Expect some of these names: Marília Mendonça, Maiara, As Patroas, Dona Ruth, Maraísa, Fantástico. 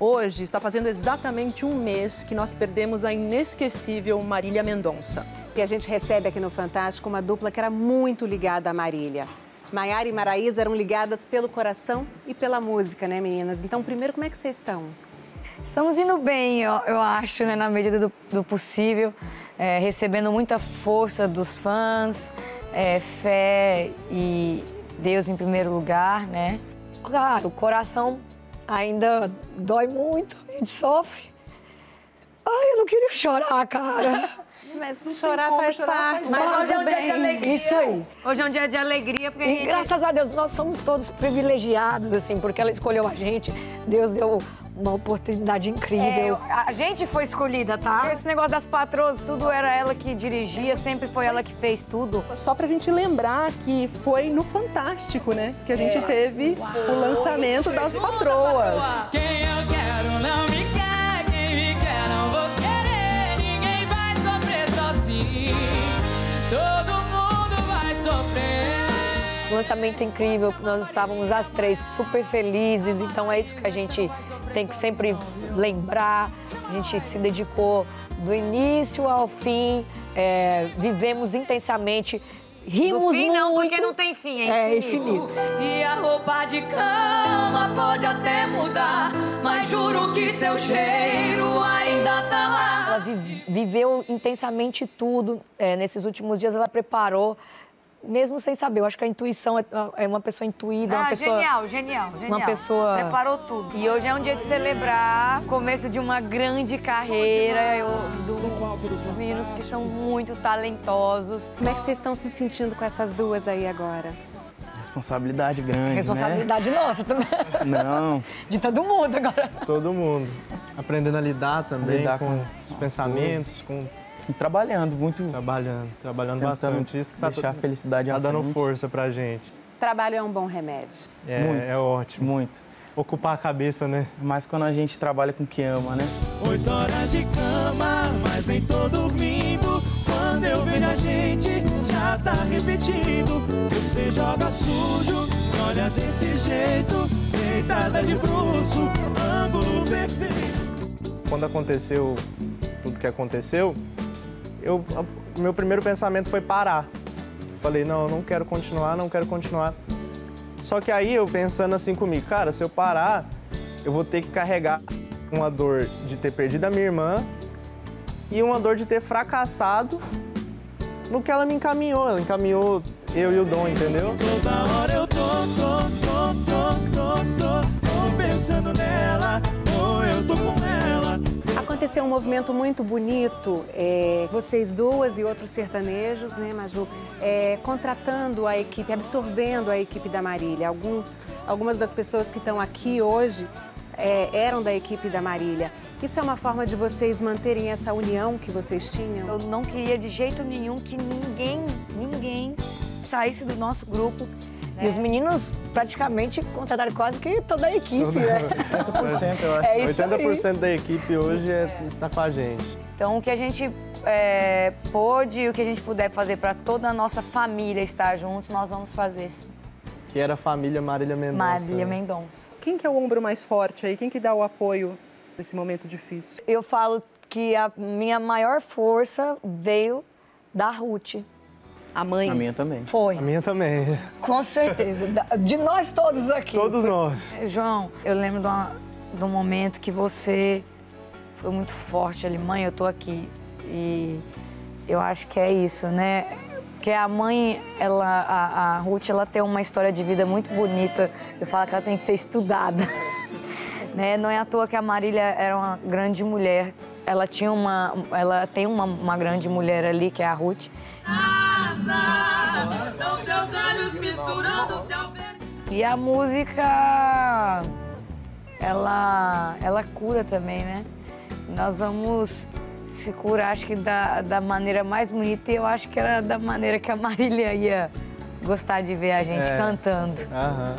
Hoje está fazendo exatamente um mês que nós perdemos a inesquecível Marília Mendonça. E a gente recebe aqui no Fantástico uma dupla que era muito ligada à Marília. Maiara e Maraísa eram ligadas pelo coração e pela música, né, meninas? Então, primeiro, como é que vocês estão? Estamos indo bem, eu acho, né, na medida do possível. Recebendo muita força dos fãs, fé e Deus em primeiro lugar, né? Claro, o coração ainda dói muito, a gente sofre. Ai, eu não queria chorar, cara. Mas chorar faz parte. Mas hoje é um dia de alegria. Isso aí. Hoje é um dia de alegria. Porque e graças a Deus, nós somos todos privilegiados, assim, porque ela escolheu a gente. Deus deu uma oportunidade incrível. A gente foi escolhida, tá? Esse negócio das patroas, tudo era ela que dirigia, sempre foi ela que fez tudo. Só pra gente lembrar que foi no Fantástico, né? Que a gente teve o lançamento das patroas. Quem eu quero não me quer, quem me quer não vou querer, ninguém vai sofrer sozinho, todo mundo vai sofrer. Um lançamento incrível, nós estávamos as três super felizes, então é isso que a gente tem que sempre lembrar. A gente se dedicou do início ao fim, vivemos intensamente, rimos muito. No fim não, porque não tem fim, é infinito. E a roupa de cama pode até mudar, mas juro que seu cheiro ainda tá lá. Ela viveu intensamente tudo, nesses últimos dias ela preparou. Mesmo sem saber, eu acho que a intuição é uma pessoa intuída, uma pessoa... Genial. Uma pessoa... Preparou tudo. E hoje é um dia de celebrar o começo de uma grande carreira dos meninos que são muito talentosos. Como é que vocês estão se sentindo com essas duas aí agora? Responsabilidade grande, responsabilidade, né? Nossa também. Não. De todo mundo agora. Todo mundo. Aprendendo a lidar também, lidar com os pensamentos, E trabalhando muito. Trabalhando bastante. Isso que tá deixar a felicidade tá dando força pra gente. Trabalho é um bom remédio. É ótimo. Muito. Ocupar a cabeça, né? Mas quando a gente trabalha com o que ama, né? 8 horas de cama, mas nem tô dormindo. Quando eu vejo a gente, já tá repetindo. Você joga sujo, olha desse jeito. Deitada de bruxo, ângulo perfeito. Quando aconteceu tudo que aconteceu, meu primeiro pensamento foi parar. Falei, não, eu não quero continuar. Só que aí eu pensando assim comigo, cara, se eu parar, eu vou ter que carregar uma dor de ter perdido a minha irmã e uma dor de ter fracassado no que ela me encaminhou. Ela encaminhou eu e o Dom, entendeu? Toda hora eu tô pensando nela, ou eu tô com ela. Aconteceu um movimento muito bonito, vocês duas e outros sertanejos, né, Maju, contratando a equipe, absorvendo a equipe da Marília. Algumas das pessoas que estão aqui hoje eram da equipe da Marília. Isso é uma forma de vocês manterem essa união que vocês tinham? Eu não queria de jeito nenhum que ninguém saísse do nosso grupo. E os meninos praticamente contrataram quase que toda a equipe, né? 80%, eu acho. 80% da equipe hoje está com a gente. Então, o que a gente pôde, o que a gente puder fazer para toda a nossa família estar juntos, nós vamos fazer. Que era a família Marília Mendonça. Marília Mendonça. Quem que é o ombro mais forte aí? Quem que dá o apoio nesse momento difícil? Eu falo que a minha maior força veio da Ruth. A mãe? A minha também. Foi. A minha também. Com certeza. De nós todos aqui. Todos nós. João, eu lembro de um momento que você foi muito forte ali. Mãe, eu tô aqui. E eu acho que é isso, né? Porque a mãe, a Ruth, ela tem uma história de vida muito bonita. Eu falo que ela tem que ser estudada. Né? Não é à toa que a Marília era uma grande mulher. Ela tinha ela tem uma grande mulher ali, que é a Ruth. São seus olhos misturando seu... E a música, ela cura também, né? Nós vamos se curar, acho que da maneira mais bonita, e eu acho que era da maneira que a Marília ia gostar de ver a gente cantando. Aham.